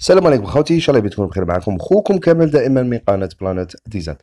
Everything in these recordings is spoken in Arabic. السلام عليكم خوتي، ان شاء الله بتكونوا بخير. معكم اخوكم كامل دائما من قناه بلانيت دي زد.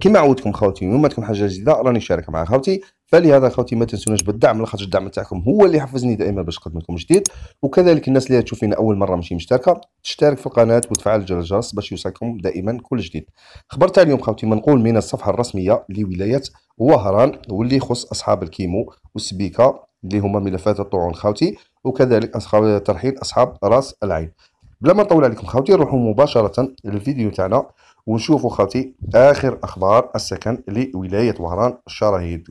كما عودتكم خوتي اليوم عندكم حاجه جديده راني نشارك مع خوتي، فلهذا خوتي ما تنسوناش بالدعم لخاطر الدعم تاعكم هو اللي حفزني دائما باش نقدم لكم جديد، وكذلك الناس اللي تشوفينا اول مره ماشي مشتركه تشترك في القناه وتفعل الجرس باش يوصلكم دائما كل جديد. خبر تاع اليوم خوتي منقول من الصفحه الرسميه لولايه وهران واللي يخص اصحاب الكيمو والسبيكه اللي هما ملفات الطاعون خوتي، وكذلك اصحاب ترحيل اصحاب راس العين. بلا ما نطول عليكم خوتي نروحوا مباشره للفيديو تاعنا ونشوفوا خوتي اخر اخبار السكن لولايه وهران الشراهيد.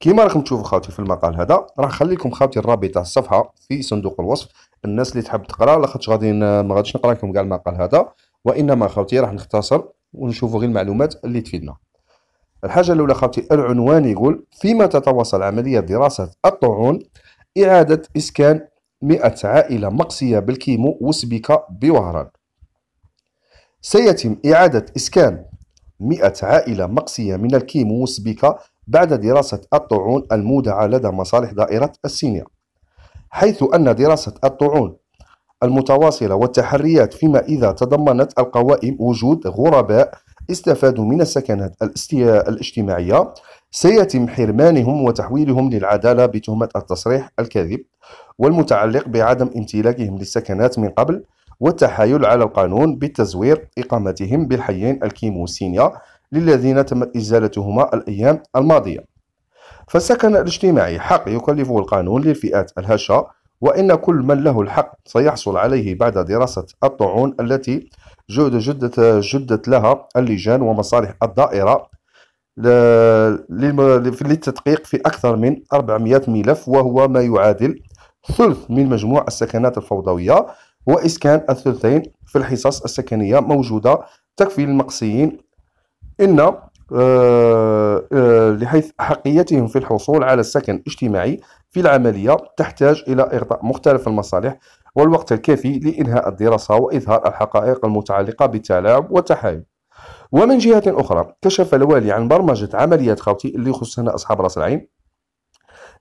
كيما راكم تشوفوا خوتي في المقال هذا راح نخليكم خوتي الرابط تاع الصفحه في صندوق الوصف، الناس اللي تحب تقرا لاخاطش غادي ما غاديش نقرا لكم كاع المقال هذا، وانما خوتي راح نختصر ونشوفوا غير المعلومات اللي تفيدنا. الحاجه الاولى خوتي العنوان يقول فيما تتواصل عمليه دراسه الطاعون اعاده اسكان 100 عائلة مقصية بالكيمو وسبيكة بوهران. سيتم إعادة إسكان 100 عائلة مقصية من الكيمو وسبيكة بعد دراسة الطاعون المودعة لدى مصالح دائرة السينيا، حيث أن دراسة الطاعون المتواصلة والتحريات فيما إذا تضمنت القوائم وجود غرباء استفادوا من السكنات الاجتماعية سيتم حرمانهم وتحويلهم للعدالة بتهمة التصريح الكاذب والمتعلق بعدم امتلاكهم للسكنات من قبل والتحايل على القانون بالتزوير إقامتهم بالحيين الكيمو والسينيا للذين تمت إزالتهما الأيام الماضية. فالسكن الاجتماعي حق يكلفه القانون للفئات الهشة، وإن كل من له الحق سيحصل عليه بعد دراسة الطاعون التي جدت لها اللجان ومصالح الدائرة للتدقيق في أكثر من 400 ملف، وهو ما يعادل ثلث من مجموع السكنات الفوضوية، وإسكان الثلثين في الحصص السكنية موجودة تكفي للمقصيين إن لحيث حقيتهم في الحصول على السكن الاجتماعي في العملية تحتاج إلى إغطاء مختلف المصالح والوقت الكافي لإنهاء الدراسة وإظهار الحقائق المتعلقة بالتلاعب والتحايل. ومن جهة أخرى كشف الوالي عن برمجة عملية خوتي اللي يخصنا أصحاب رأس العين،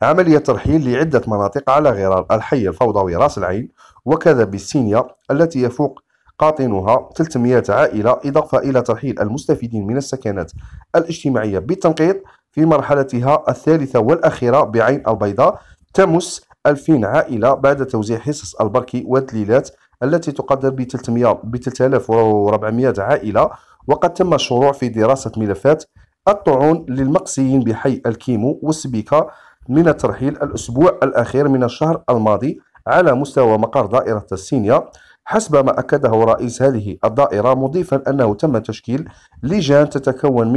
عملية ترحيل لعدة مناطق على غرار الحي الفوضوي رأس العين وكذا بالسينيا التي يفوق قاطنها 300 عائلة، إضافة إلى ترحيل المستفيدين من السكنات الاجتماعية بالتنقيط في مرحلتها الثالثة والأخيرة بعين البيضاء تمس 2000 عائلة بعد توزيع حصص البركي والدليلات التي تقدر ب 3400 عائلة. وقد تم الشروع في دراسة ملفات الطاعون للمقصيين بحي الكيمو والسبيكة من الترحيل الأسبوع الأخير من الشهر الماضي على مستوى مقر دائرة السينيا حسب ما أكده رئيس هذه الدائرة، مضيفا أنه تم تشكيل لجان تتكون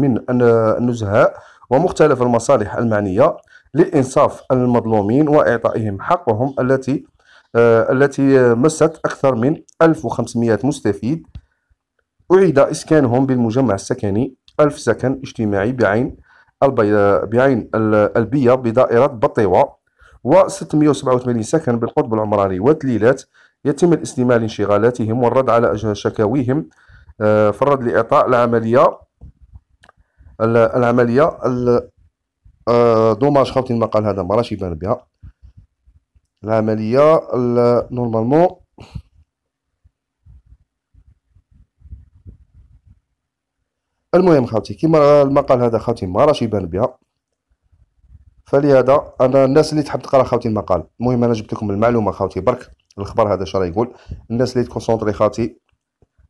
من النزهاء ومختلف المصالح المعنية لإنصاف المظلومين وإعطائهم حقهم التي مست أكثر من 1500 مستفيد. أعيد إسكانهم بالمجمع السكني 1000 سكن اجتماعي بعين البية بدائرة بطيوة و687 سكن بالقطب العمراني والدليلات، يتم الاستماع لانشغالاتهم والرد على شكاويهم فالرد لإعطاء العملية دوماج خوتي المقال هذا ماراش يبان بها العملية نورمالمون المهم خوتي كيما المقال هذا خوتي ما راش يبان بها، فلهذا انا الناس اللي تحب تقرا خوتي المقال، المهم انا جبت لكم المعلومه خوتي برك. الخبر هذا شرا يقول الناس اللي تكونسونطري خوتي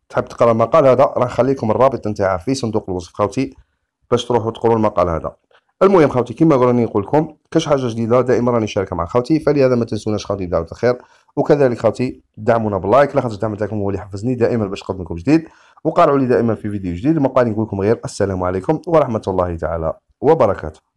تحب تقرا المقال هذا راه نخليكم الرابط نتاعها في صندوق الوصف خوتي باش تروحوا تقروا المقال هذا. المهم خوتي كيما راني نقول لكم كاش حاجه جديده دائما راني نشاركها مع خوتي، فلهذا ما تنسوناش خوتي دعوه الخير، وكذلك خوتي دعمونا باللايك لاخاطش الدعم تاعكم هو اللي يحفزني دائما باش نقدم لكم جديد، وقارعوا لي دائما في فيديو جديد. المقال نقول لكم غير السلام عليكم ورحمه الله تعالى وبركاته.